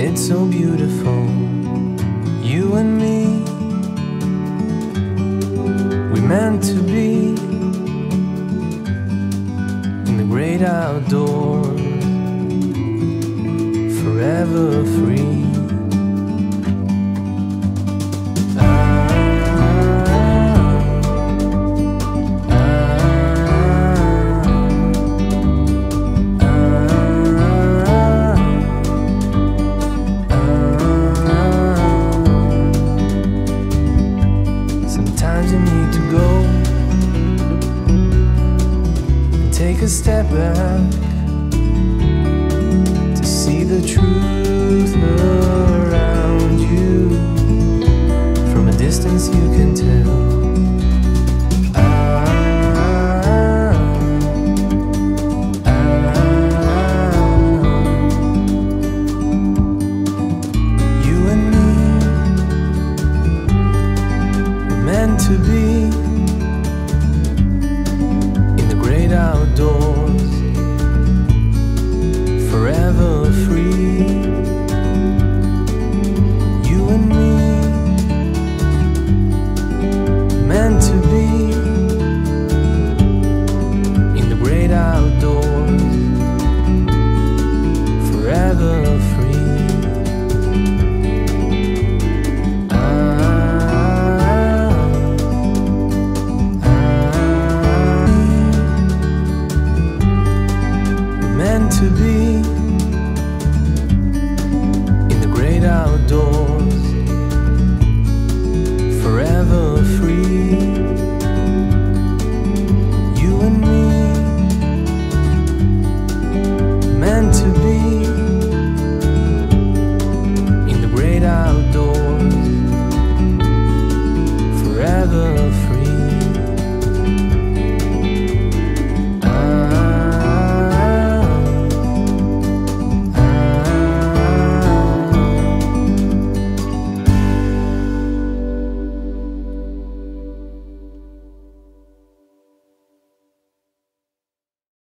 it's so beautiful, you and me. We're meant to be in the great outdoors, forever free. You need to go and take a step back.